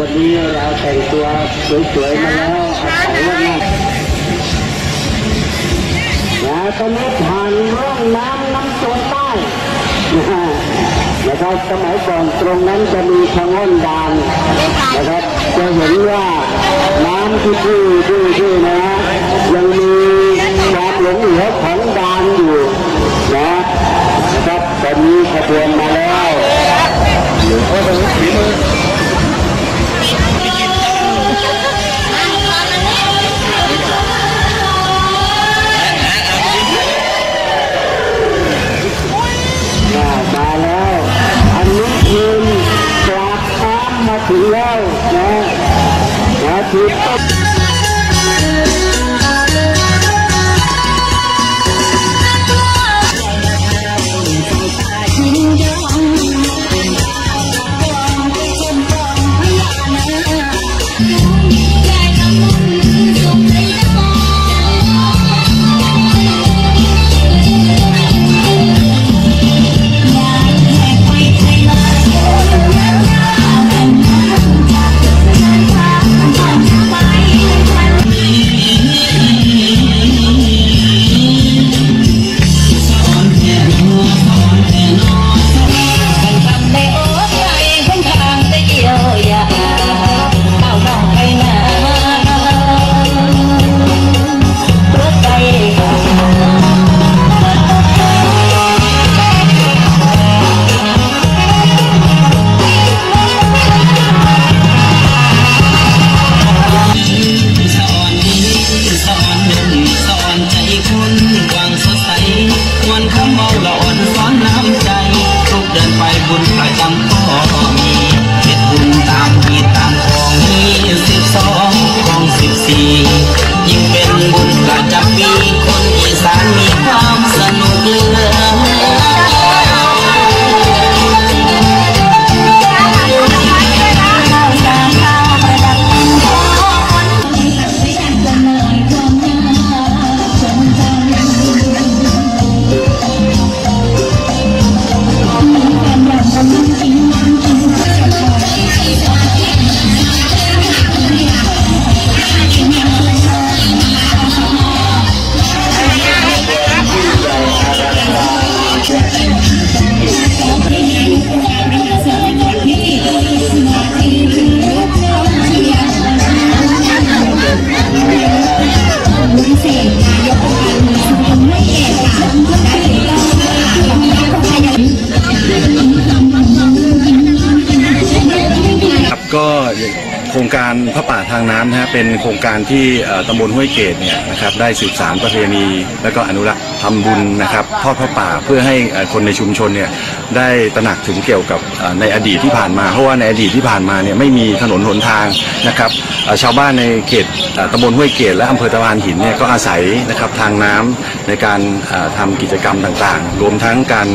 วันนี้เราแต่งตัวสวยๆมาแล้วตอนนี้ผ่านร่องน้ำโซนใต้นะครับสมัยก่อนตรงนั้นจะมีชะง่อนดานนะครับจะเห็นว่าน้ำที่พื้นนะยังมีความหลงเหลือของดานอยู่นะครับตอนนี้ขบวนมาแล้วหรือว่าเป็นฝีมือถึงแล้วนะถึงต้นก็โครงการพระป่าทางน้ำนะฮะเป็นโครงการที่ตำบลห้วยเกตเนี่ยนะครับได้สืบสานประเพณีและก็อนุรักษ์ทำบุญนะครับทอดพระป่าเพื่อให้คนในชุมชนเนี่ยได้ตระหนักถึงเกี่ยวกับในอดีตที่ผ่านมาเพราะว่าในอดีตที่ผ่านมาเนี่ยไม่มีถนนหนทางนะครับชาวบ้านในเขตตำบลห้วยเกตและอำเภอตะพานหินเนี่ยก็อาศัยนะครับทางน้ำในการทำกิจกรรมต่างๆรวมทั้งการ